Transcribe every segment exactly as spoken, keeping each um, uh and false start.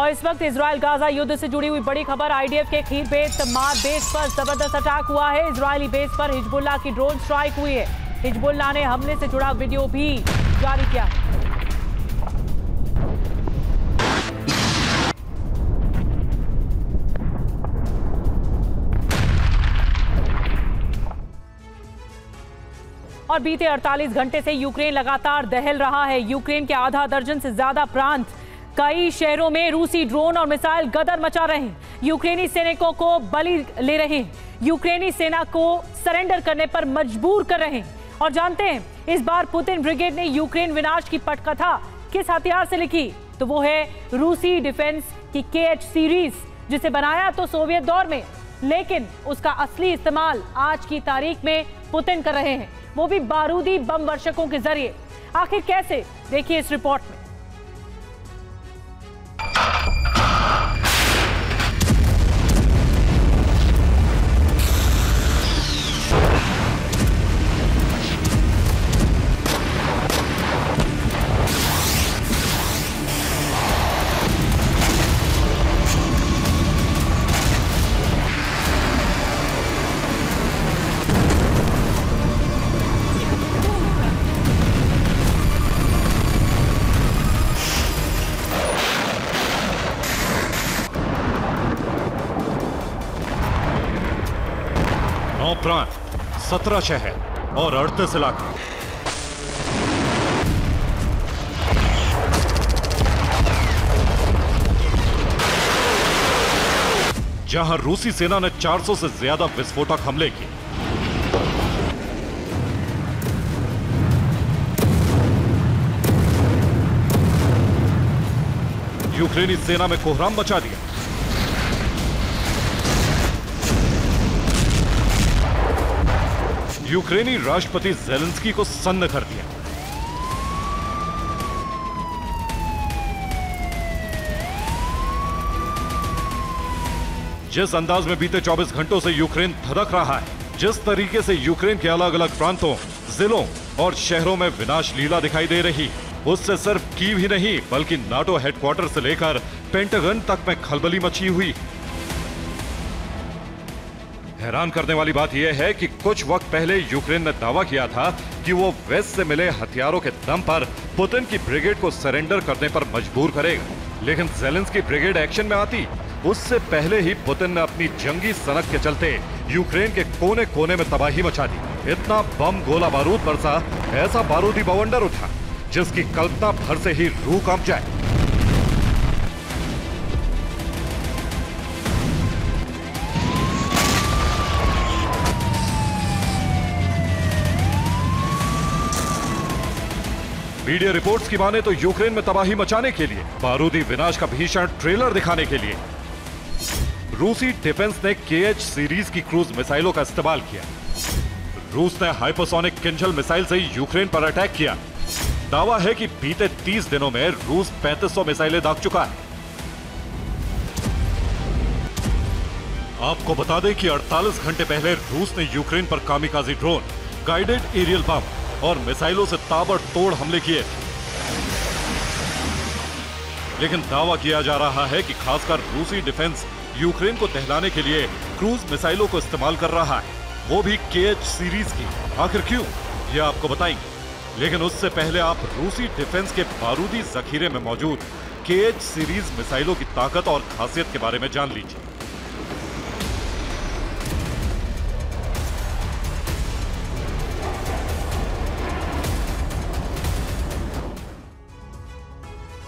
और इस वक्त इजराइल गाजा युद्ध से जुड़ी हुई बड़ी खबर, आईडीएफ के खीर बेस मार बेस पर जबरदस्त अटैक हुआ है। इजरायली बेस पर हिजबुल्ला की ड्रोन स्ट्राइक हुई है। हिजबुल्ला ने हमले से जुड़ा वीडियो भी जारी किया। और बीते अड़तालीस घंटे से यूक्रेन लगातार दहल रहा है। यूक्रेन के आधा दर्जन से ज्यादा प्रांत, कई शहरों में रूसी ड्रोन और मिसाइल गदर मचा रहे हैं। यूक्रेनी सैनिकों को बलि ले रहे हैं, यूक्रेनी सेना को सरेंडर करने पर मजबूर कर रहे हैं। और जानते हैं इस बार पुतिन ब्रिगेड ने यूक्रेन विनाश की पटकथा किस हथियार से लिखी, तो वो है रूसी डिफेंस की केएच सीरीज, जिसे बनाया तो सोवियत दौर में, लेकिन उसका असली इस्तेमाल आज की तारीख में पुतिन कर रहे हैं, वो भी बारूदी बम वर्षकों के जरिए। आखिर कैसे, देखिए इस रिपोर्ट में। प्रांत, सत्रह शहर और अड़तीस इलाके। जहां रूसी सेना ने चार सौ से ज्यादा विस्फोटक हमले किए। यूक्रेनी सेना में कोहराम मचा दिया। यूक्रेनी राष्ट्रपति ज़ेलेंस्की को सन्न कर दिया। जिस अंदाज में बीते चौबीस घंटों से यूक्रेन धधक रहा है, जिस तरीके से यूक्रेन के अलग अलग प्रांतों, जिलों और शहरों में विनाश लीला दिखाई दे रही, उससे सिर्फ कीव ही नहीं बल्कि नाटो हेडक्वार्टर से लेकर पेंटागन तक में खलबली मची हुई। हैरान करने वाली बात यह है कि कुछ वक्त पहले यूक्रेन ने दावा किया था कि वो वेस्ट से मिले हथियारों के दम पर पुतिन की ब्रिगेड को सरेंडर करने पर मजबूर करेगा, लेकिन ज़ेलेंस्की ब्रिगेड एक्शन में आती उससे पहले ही पुतिन ने अपनी जंगी सनक के चलते यूक्रेन के कोने कोने में तबाही मचा दी। इतना बम गोला बारूद बरसा, ऐसा बारूदी बवंडर उठा जिसकी कल्पना भर से ही रूह कांप जाए। मीडिया रिपोर्ट्स की माने तो यूक्रेन में तबाही मचाने के लिए, बारूदी विनाश का भीषण ट्रेलर दिखाने के लिए रूसी डिफेंस ने केएच सीरीज की क्रूज मिसाइलों का इस्तेमाल किया। रूस ने हाइपरसोनिक किंजल मिसाइल से यूक्रेन पर अटैक किया। दावा है कि बीते तीस दिनों में रूस पैंतीस सौ मिसाइलें दाग चुका है। आपको बता दें कि अड़तालीस घंटे पहले रूस ने यूक्रेन पर kamikaze drone, guided aerial bomb और मिसाइलों से ताबड़तोड़ हमले किए, लेकिन दावा किया जा रहा है कि खासकर रूसी डिफेंस यूक्रेन को दहलाने के लिए क्रूज मिसाइलों को इस्तेमाल कर रहा है, वो भी केएच सीरीज की। आखिर क्यों, ये आपको बताएंगे, लेकिन उससे पहले आप रूसी डिफेंस के बारूदी जखीरे में मौजूद केएच सीरीज मिसाइलों की ताकत और खासियत के बारे में जान लीजिए।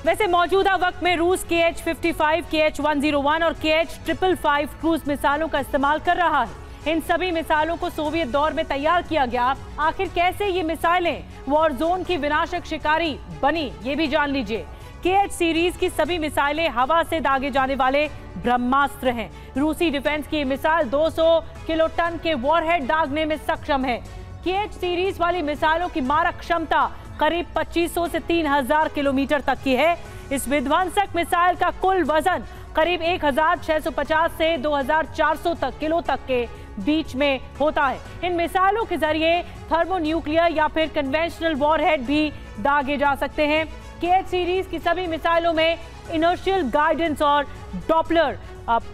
वैसे मौजूदा वक्त में रूस K H fifty five, K H one zero one और K H triple five cruise मिसाइलों का इस्तेमाल कर रहा है। इन सभी मिसाइलों को सोवियत दौर में तैयार किया गया। आखिर कैसे ये मिसाइलें वॉर जोन की विनाशक शिकारी बनी, ये भी जान लीजिए। के एच सीरीज की सभी मिसाइलें हवा से दागे जाने वाले ब्रह्मास्त्र हैं। रूसी डिफेंस की मिसाइल दो सौ किलो टन के वॉरहेड दागने में सक्षम है। के एच सीरीज वाली मिसाइलों की मारक क्षमता करीब पच्चीस सौ से तीन हज़ार किलोमीटर तक की है। इस विध्वंसक मिसाइल का कुल वजन करीब एक हज़ार छह सौ पचास से दो हज़ार चार सौ तक किलो तक के बीच में होता है। इन मिसाइलों के जरिए थर्मोन्यूक्लियर या फिर कन्वेंशनल वॉरहेड भी दागे जा सकते हैं। के सीरीज की सभी मिसाइलों में इनर्शियल गाइडेंस और डॉपलर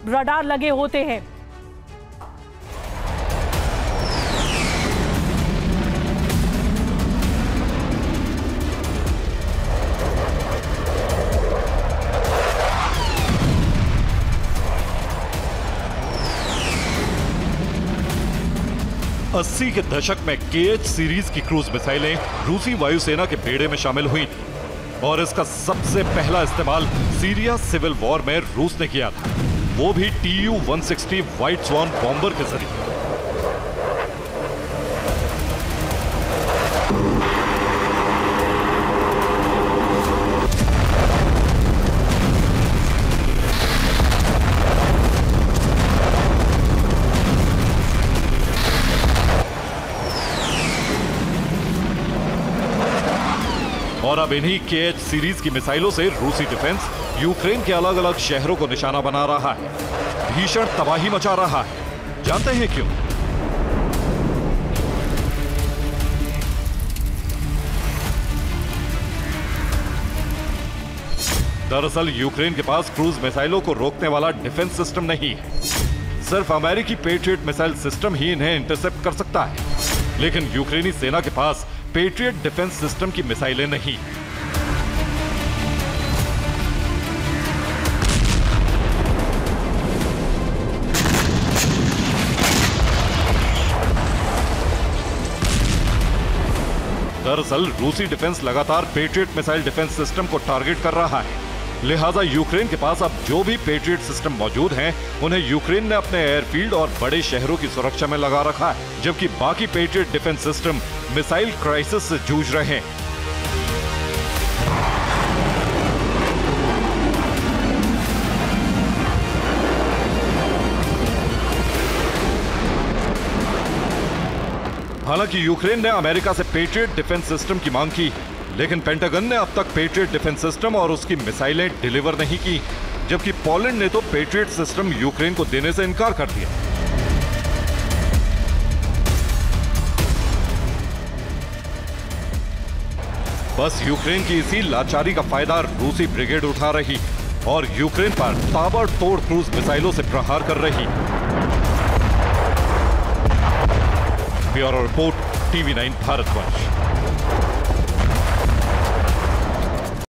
रडार लगे होते हैं। अस्सी के दशक में केएच सीरीज की क्रूज मिसाइलें रूसी वायुसेना के बेड़े में शामिल हुई और इसका सबसे पहला इस्तेमाल सीरिया सिविल वॉर में रूस ने किया था, वो भी टीयू एक सौ साठ व्हाइट स्वान बॉम्बर के जरिए। और अब इन्हीं केएच सीरीज की मिसाइलों से रूसी डिफेंस यूक्रेन के अलग अलग शहरों को निशाना बना रहा है, भीषण तबाही मचा रहा है। जानते हैं क्यों? दरअसल यूक्रेन के पास क्रूज मिसाइलों को रोकने वाला डिफेंस सिस्टम नहीं है। सिर्फ अमेरिकी पैट्रियट मिसाइल सिस्टम ही इन्हें इंटरसेप्ट कर सकता है, लेकिन यूक्रेनी सेना के पास पैट्रियट डिफेंस सिस्टम की मिसाइलें नहीं। दरअसल रूसी डिफेंस लगातार पैट्रियट मिसाइल डिफेंस सिस्टम को टारगेट कर रहा है, लिहाजा यूक्रेन के पास अब जो भी पैट्रियट सिस्टम मौजूद हैं, उन्हें यूक्रेन ने अपने एयरफील्ड और बड़े शहरों की सुरक्षा में लगा रखा है, जबकि बाकी Patriot defence system missile crisis से जूझ रहे हैं। हालांकि यूक्रेन ने अमेरिका से पैट्रियट डिफेंस सिस्टम की मांग की, लेकिन पेंटागन ने अब तक पैट्रियट डिफेंस सिस्टम और उसकी मिसाइलें डिलीवर नहीं की, जबकि पोलैंड ने तो पैट्रियट सिस्टम यूक्रेन को देने से इनकार कर दिया। बस यूक्रेन की इसी लाचारी का फायदा रूसी ब्रिगेड उठा रही और यूक्रेन पर ताबड़तोड़ क्रूज मिसाइलों से प्रहार कर रही। Bureau report, TV nine Bharatvarsh.